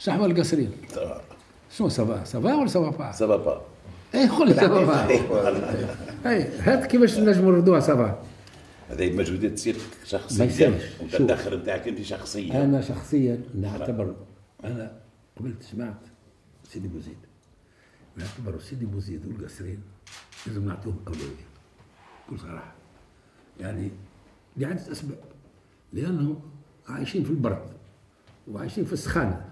شنو القصرين؟ شنو سافا؟ سافا ولا سافا با؟ سافا با. اي قول سافا با. اي هات كيفاش نجموا نردوها سافا. هذه مجهودات تصير شخصية. انت الدخل نتاعك انت شخصية. انا شخصيا نعتبر انا قبلت سمعت سيدي بوزيد. نعتبر سيدي بوزيد والقصرين لازم نعطوهم أولوية بكل صراحة. يعني لعدة أسباب، لأنهم عايشين في البرد وعايشين في السخانة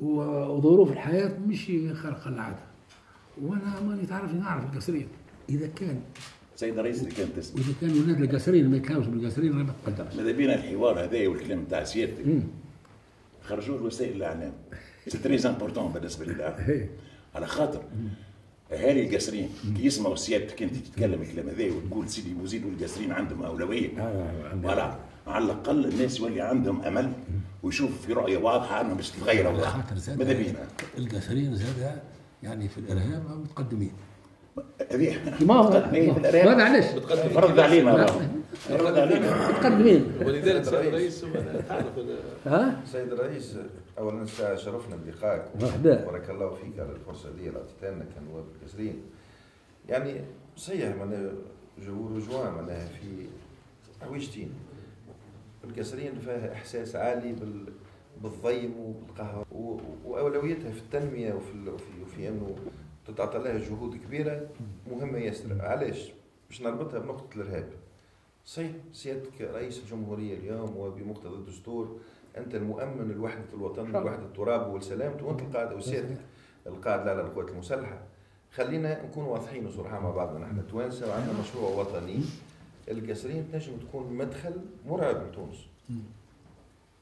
وظروف الحياة مش خارقة للعادة، وأنا ماني تعرفش نعرف القصرين. إذا كان سيد الرئيس اللي كان تسمع إذا كان ولاد القصرين ما يتهاوش بالقصرين ما تقدرش. ماذا بينا الحوار هذايا والكلام تاع سيادتك خرجوا وسائل الإعلام سي تري امبورتون بالنسبة للإعلام، على خاطر اهالي القصرين كي يسمعوا سيادتك انت تتكلم الكلام هذا وتقول سيدي بوزيد والقصرين عندهم اولويه، على الاقل الناس يولي عندهم امل ويشوف في رؤيه واضحه انهم باش تتغير. ماذا بينا القصرين زاد يعني في الارهاب متقدمين، هذه متقدمين في الارهاب، هذا علاش فرض علينا متقدمين. ولذلك السيد الرئيس تعرف السيد الرئيس اولا شرفنا بلقائك وبارك الله فيك على الفرصه دي اللي اعطيتها لنا كنواب القصرين. يعني صحيح معناها جمهور جوان معناها في حويجتين، القصرين فيها احساس عالي بالضيم وبالقهوه واولويتها في التنميه وفي انه تتعطى لها جهود كبيره مهمه ياسر. علاش؟ باش نربطها بنقطه الارهاب. صحيح سيادتك رئيس الجمهوريه اليوم وبمقتضى الدستور انت المؤمن لوحده الوطن ولوحده التراب والسلامته، وانت القائد وسيادتك القائد على القوات المسلحه. خلينا نكون واضحين وصراحه مع بعضنا، نحن توانسه وعندنا مشروع وطني. القصرين تنجم تكون مدخل مرعب لتونس،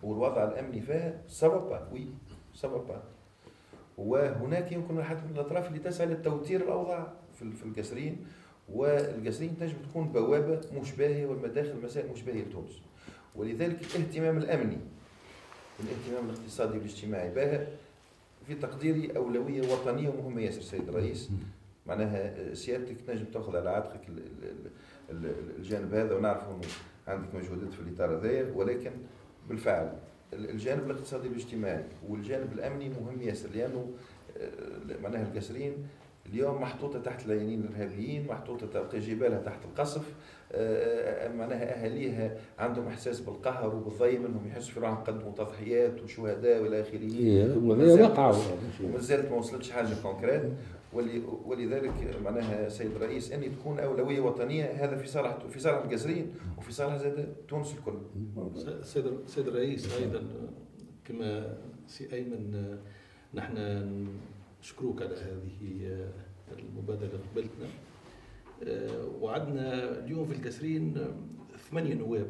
والوضع الامني فيها سبب وي سبب، وهناك يمكن احد من الاطراف اللي تسعى لتوتير الاوضاع في القصرين. والقصرين تنجم تكون بوابه مشباهه والمداخل المسائل مشباهه لتونس، ولذلك الاهتمام الامني والاهتمام الاقتصادي والاجتماعي بها في تقديري اولويه وطنيه مهمه ياسر. سيد الرئيس معناها سيادتك تنجم تاخذ على عاتقك الجانب هذا، ونعرف انه عندك مجهودات في الاطار هذايا، ولكن بالفعل الجانب الاقتصادي والاجتماعي والجانب الامني مهم ياسر، لانه معناها القصرين اليوم محطوطه تحت العينين الارهابيين، محطوطه تلقى جبالها تحت القصف، معناها اهاليها عندهم احساس بالقهر وبالضيم، انهم يحسوا في روحهم قدموا تضحيات وشهداء والى اخره، وما زالت ما وصلتش حاجه كونكريت. ولذلك معناها سيد الرئيس ان تكون اولويه وطنيه، هذا في صالح القصرين وفي صالح زاد تونس الكل. سيد الرئيس ايضا كما سي ايمن نحن نشكروك على هذه المبادرة قبلتنا، وعدنا اليوم في القصرين 8 نواب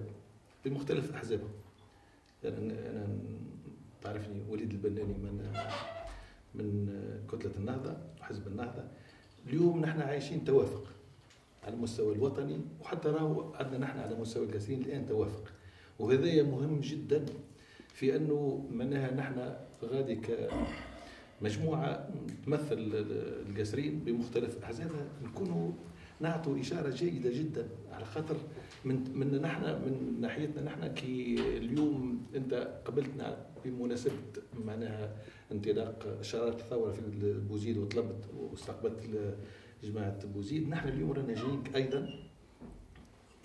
بمختلف أحزابهم. يعني أنا تعرفني وليد البناني من كتلة النهضة وحزب النهضة. اليوم نحن عايشين توافق على المستوى الوطني، وحتى راهو عندنا نحن على مستوى القصرين الآن توافق، وهذا مهم جدا في أنه منها نحن غادي مجموعة تمثل القصرين بمختلف أحزابها نكونوا نعطوا إشارة جيدة جدا، على خاطر من ناحيتنا نحن. كي اليوم أنت قبلتنا بمناسبة معناها انطلاق شرارة الثورة في بوزيد، وطلبت واستقبلت جماعة بوزيد. نحن اليوم رانا جايينك أيضا،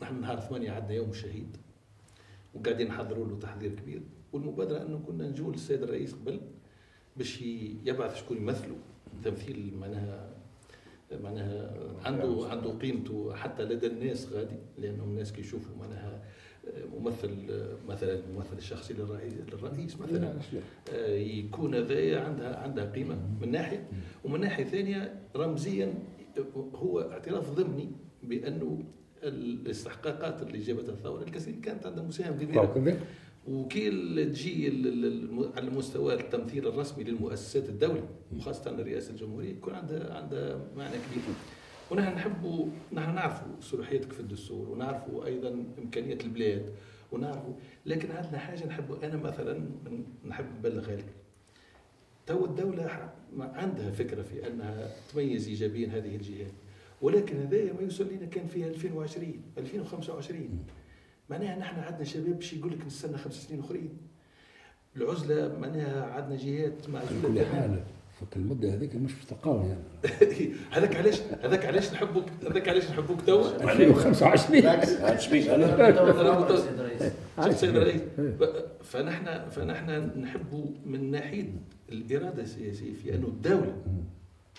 نحن نهار 8 عندنا يوم الشهيد وقاعدين نحضروا له تحضير كبير، والمبادرة أنه كنا نجول للسيد الرئيس قبل باش يبعث شكون يمثله، تمثيل معناها عنده قيمته حتى لدى الناس غادي، لانهم الناس كي يشوفوا معناها الممثل الشخصي للرئيس مثلا يكون هذايا عندها قيمه من ناحيه، ومن ناحيه ثانيه رمزيا هو اعتراف ضمني بانه الاستحقاقات اللي جابتها الثوره الكثير كانت عندها مساهمه كبيره. وكي تجي على المستوى التمثيل الرسمي للمؤسسات الدولية وخاصة رئاسة الجمهورية يكون عندها معنى كبير. ونحن نحبوا نحن نعرفوا صلاحيتك في الدستور، ونعرفوا أيضا إمكانية البلاد، ونعرفوا لكن عندنا حاجة نحبوا. أنا مثلا نحب نبلغ لك تو الدولة عندها فكرة في أنها تميز إيجابيا هذه الجهات، ولكن هذا ما يوصل لنا كان في 2020 2025 معناها نحن عندنا شباب باش يقول لك نستنى 5 سنين اخرين. العزله معناها عندنا جهات معزوله بكل حال في المده هذيك مش مستقاوي يعني. هذاك علاش نحبوك توا 2025 شفت سيد الرئيس. فنحن نحبوا من ناحيه الاراده السياسيه في انه الدوله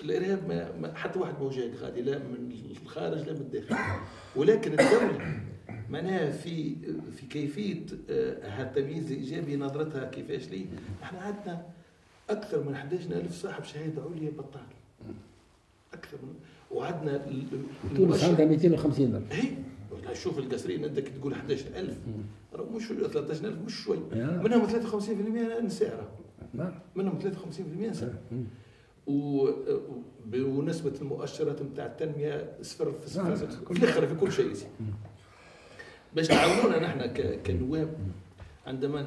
الارهاب ما حتى واحد موجود غادي لا من الخارج لا من الداخل، ولكن الدوله معناها في كيفيه التمييز الايجابي نظرتها كيفاش لي. احنا عندنا اكثر من 11000 صاحب شهاده عليا بطال، اكثر من، وعندنا تونس عندها 250000. اي شوف القصرين انت كي تقول 11000 راه مش 13000 مش شوي، منهم 53% نساء، منهم 53% نساء، ونسبه المؤشرات نتاع التنميه صفر في الاخر في كل شيء. باش تعاونونا نحن كنواب عندما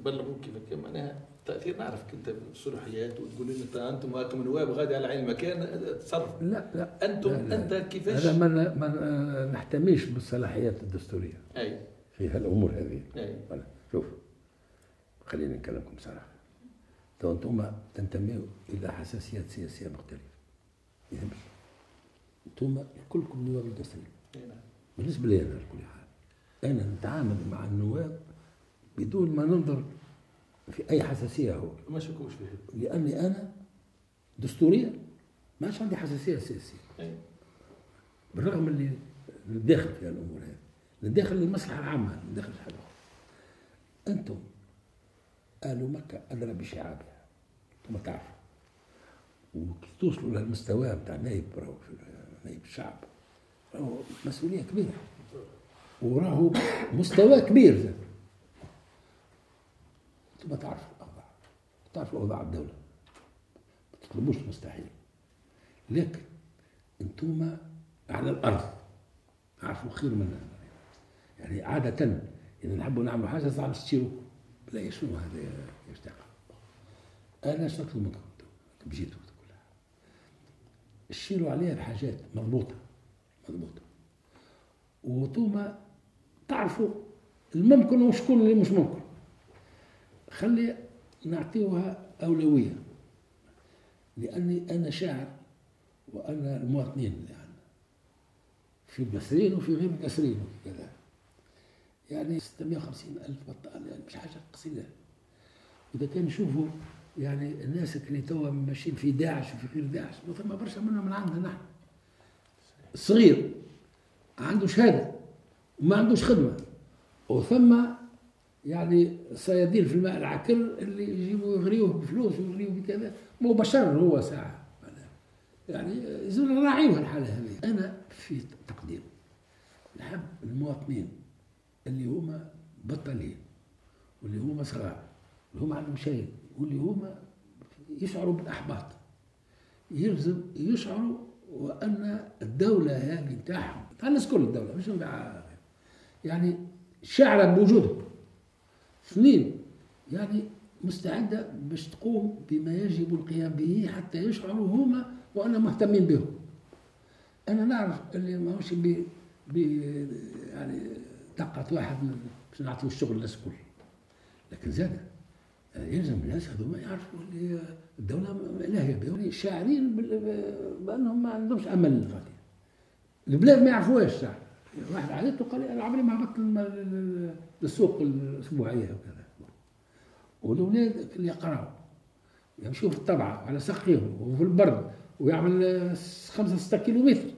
نبلغوا كيف معناها تاثير. نعرف انت الصلاحيات وتقول لنا انتم راكم نواب غادي على عين المكان تصرف. لا لا انتم لا لا. انت كيفاش؟ هذا ما نحتميش بالصلاحيات الدستوريه. اي في هالامور هذه. اي شوف خليني نكلمكم صراحه. تو انتم تنتميوا الى حساسيات سياسيه مختلفه. يهمش. انتم كلكم نواب القصرين. اي نعم. بالنسبه لي انا على كل حال انا نتعامل مع النواب بدون ما ننظر في أي حساسية هو. ما شكوش فيه. لأني أنا دستوريا ما عادش عندي حساسية سياسية. أي. بالرغم اللي داخل في الأمور هذه، للداخل للمصلحة العامة، للداخل لحاجة أخرى. أنتم أهل مكة أدرى بشعابها، أنتم تعرفوا. وكي توصلوا للمستوى نتاع نائب الشعب، راهو مسؤولية كبيرة. وراهو مستوى كبير زاد. ما تعرفوا الأوضاع، تعرفوا أوضاع الدولة، ما تطلبوش المستحيل، لكن أنتوما على الأرض عارفوا خير مننا. يعني عادة إذا نحبوا نعملوا حاجة صعب تشتيروكم، لا شنو هذا يا شتاقة؟ أنا شنو نطلب منكم أنتم؟ جيتوا كلها اشتروا عليها بحاجات مضبوطة مضبوطة، وأنتوما تعرفوا الممكن وشكون اللي مش ممكن. خلي نعطيوها أولوية، لأني أنا شاعر وأنا المواطنين اللي يعني عندنا في القصرين وفي غير القصرين وكذا، يعني 650,000 بطال يعني مش حاجة قصيرة. وإذا كان نشوفوا يعني الناس اللي توا ماشيين في داعش وفي غير داعش، ثم برشا منهم من عندنا نحن. الصغير عنده شهادة وما عندوش خدمة، وثم يعني صيادين في الماء العكر اللي يجيبوا يغريوه بفلوس ويغريوه بكذا، مو بشر هو ساعه يعني لازم نراعيوها الحاله هذه. انا في تقدير نحب المواطنين اللي هما بطلين واللي هما صغار واللي هما عندهم شيء واللي هما يشعروا بالاحباط، يلزم يشعروا وان الدوله هذه نتاعهم، تاع الناس كل الدوله مش يعني شاعره بوجودهم. اثنين يعني مستعدة باش تقوم بما يجب القيام به حتى يشعروا هما وأنا مهتمين بهم. أنا نعرف اللي ماهوش يعني طاقة واحد باش نعطيو الشغل للناس الكل، لكن زاد يلزم الناس هذوما يعرفوا اللي الدولة ملاهية بهم، شاعرين بأنهم ما عندهمش أمل غادي. البلاد ما يعرفوهاش الشعر. واحد عادته قال لي انا عمري ما هبطت للسوق الاسبوعيه وكذا، والاولاد اللي يقراوا يمشوا في الطبعه على ساقيهم وفي البرد ويعمل 5-6 كيلومتر.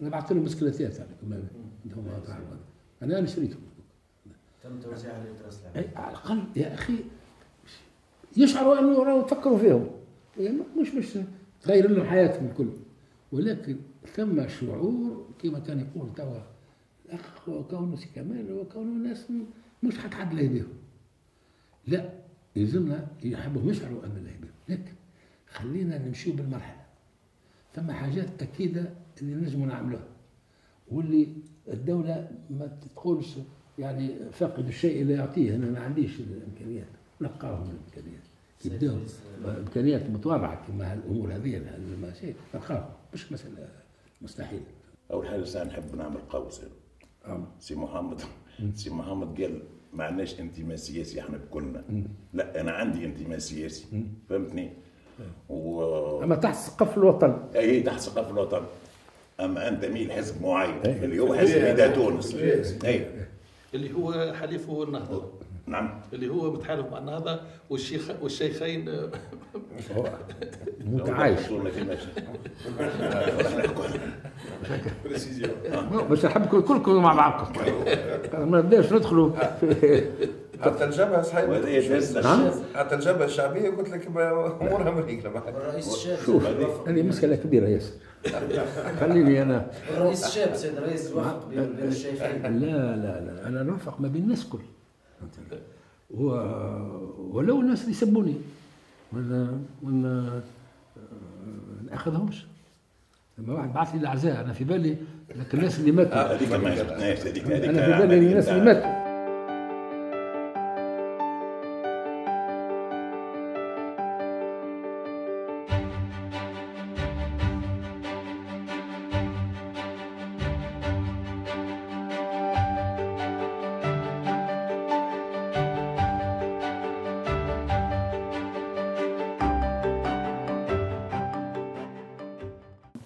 انا بعثت لهم بسكليتات عندهم، انا شريتهم. تم توزيع على الادراس على الاقل يا اخي يشعروا انه راهو فكروا فيهم، يعني مش تغير لهم حياتهم الكل، ولكن ثم شعور كما كان يقول توا الاخ وكونه سي كمال وكونه ناس مش حد له بيهم. لا يلزمنا يحبوا يشعروا امل له بيهم، لكن خلينا نمشيو بالمرحله. ثم حاجات اكيده اللي نجموا نعملوها واللي الدوله ما تقولش يعني فاقد الشيء اللي يعطيه، انا ما عنديش الامكانيات، نلقاهم الامكانيات يبداو امكانيات متواضعه كما هالامور هذه الماشي نلقاهم، مش مساله مستحيل. أول حاجة نحب نعمل قوس سي محمد قال ما عندناش انتماء سياسي احنا بكلنا. لا انا عندي انتماء سياسي، فهمتني؟ اما تحت سقف الوطن. اي تحت سقف الوطن، اما انتمي لحزب معين اللي هو حزب نداء تونس اللي هو حليفه النهضة. نعم، اللي هو متحالف مع النهضة والشيخين متعايش. باش نحبكم كلكم مع بعضكم، ما نبداش ندخلوا حتى الجبهة. صحيح، حتى الجبهة الشعبية قلت لك امورها مريقلة معاك. شوف هذه مشكلة كبيرة ياسر. خليني انا الرئيس الشاب سيد الرئيس يوافق بين الشيخين. لا لا لا، انا نوافق ما بين الناس كل، ولو الناس اللي يسبوني ما ناخذهمش. لما واحد بعث لي العزاء انا في بالي لك الناس اللي ماتوا. هذيك ما شفناهاش، هذيك انا في بالي الناس اللي ماتوا.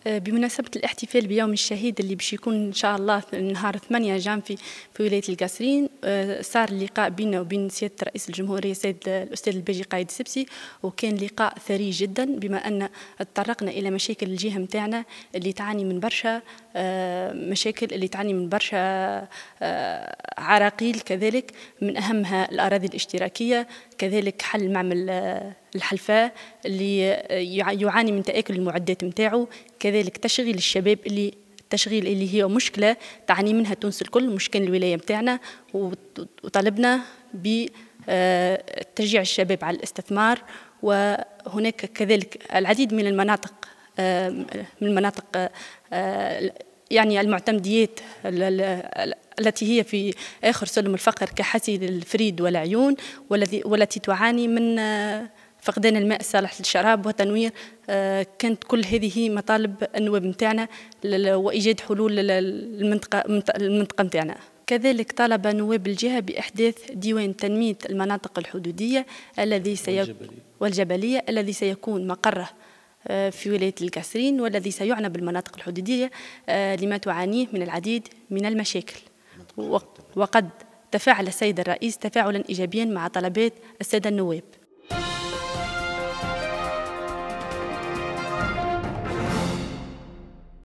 بمناسبة الاحتفال بيوم الشهيد اللي باش يكون إن شاء الله نهار 8 جانفي في ولاية القصرين، صار لقاء بيننا وبين سيادة رئيس الجمهورية سيد الأستاذ الباجي قايد السبسي، وكان لقاء ثري جدا بما أن تطرقنا إلى مشاكل الجهة متاعنا اللي تعاني من برشا مشاكل، اللي تعاني من برشا عراقيل، كذلك من أهمها الأراضي الاشتراكية، كذلك حل معمل الحلفاء اللي يعاني من تآكل المعدات متاعه، كذلك تشغيل الشباب اللي التشغيل اللي هي مشكلة تعاني منها تونس الكل، مشكل الولاية متاعنا. وطالبنا بتشجيع الشباب على الاستثمار، وهناك كذلك العديد من المناطق يعني المعتمديات التي هي في آخر سلم الفقر كحسي الفريد والعيون، والتي تعاني من فقدان الماء صالح للشراب وتنوير. كانت كل هذه مطالب النواب نتاعنا وإيجاد حلول للمنطقة نتاعنا. كذلك طالب نواب الجهة بإحداث ديوان تنمية المناطق الحدودية والجبلية الذي سيكون مقره في ولاية القصرين، والذي سيعنى بالمناطق الحدودية لما تعانيه من العديد من المشاكل. وقد تفاعل السيد الرئيس تفاعلا إيجابيا مع طلبات السادة النواب.